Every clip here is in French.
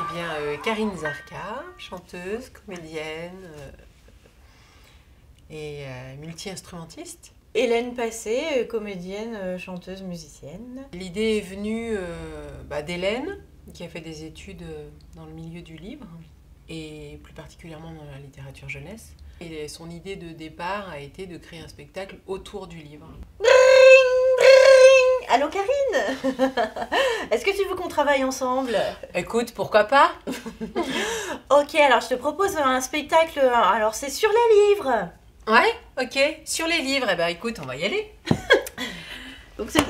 Eh bien, Karine Zarka, chanteuse, comédienne et multi-instrumentiste. Hélène Passé, comédienne, chanteuse, musicienne. L'idée est venue d'Hélène, qui a fait des études dans le milieu du livre, et plus particulièrement dans la littérature jeunesse. Et son idée de départ a été de créer un spectacle autour du livre. Allô Karine, est-ce que tu veux qu'on travaille ensemble? Écoute, pourquoi pas? Ok, alors je te propose un spectacle, alors c'est sur les livres. Ouais, ok, sur les livres, eh ben écoute, on va y aller. Donc c'est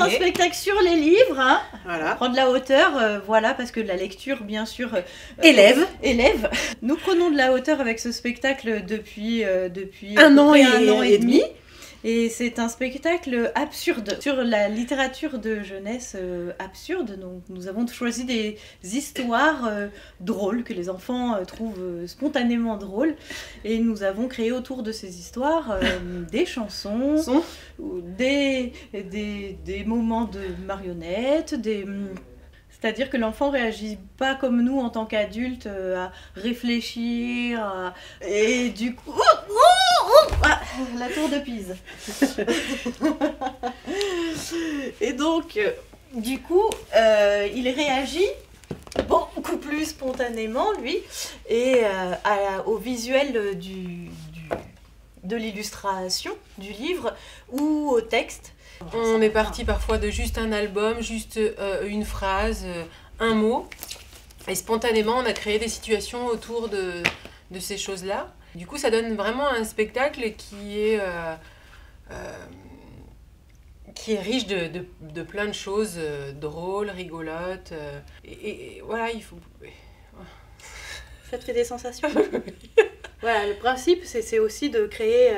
un spectacle sur les livres, hein. Voilà. Prendre la hauteur, voilà, parce que de la lecture, bien sûr, élève. Nous prenons de la hauteur avec ce spectacle depuis un an et demi. Et c'est un spectacle absurde, sur la littérature de jeunesse absurde. Donc nous avons choisi des histoires drôles, que les enfants trouvent spontanément drôles. Et nous avons créé autour de ces histoires des chansons, des moments de marionnettes, des... C'est-à-dire que l'enfant réagit pas comme nous en tant qu'adulte à réfléchir, et du coup... Ah, la tour de Pise. Et donc, du coup, il réagit beaucoup plus spontanément, lui, et au visuel de l'illustration du livre ou au texte. On est parti parfois de juste un album, juste une phrase, un mot, et spontanément on a créé des situations autour de ces choses-là. Du coup, ça donne vraiment un spectacle qui est riche de plein de choses drôles, rigolotes. Et voilà, il faut... Ça te fait des sensations. Voilà, le principe, c'est aussi de créer...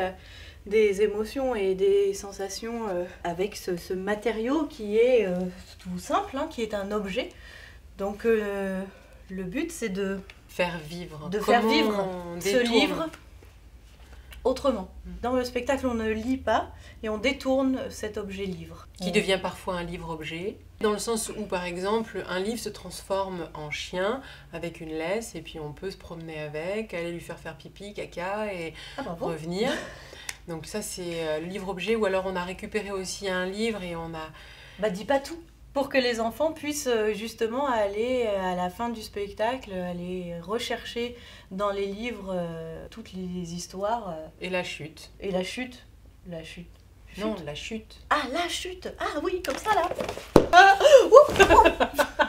des émotions et des sensations avec ce matériau qui est tout simple, hein, qui est un objet. Donc le but, c'est de faire vivre, ce livre autrement. Dans le spectacle, on ne lit pas et on détourne cet objet-livre. Qui devient parfois un livre-objet, dans le sens où, par exemple, un livre se transforme en chien avec une laisse et puis on peut se promener avec, aller lui faire pipi, caca et revenir. Donc ça, c'est le livre-objet, ou alors on a récupéré aussi un livre et on a... dis pas tout, pour que les enfants puissent justement aller, à la fin du spectacle, aller rechercher dans les livres toutes les histoires. Et la chute. Et la chute. Ah, la chute. Ah oui, comme ça, là.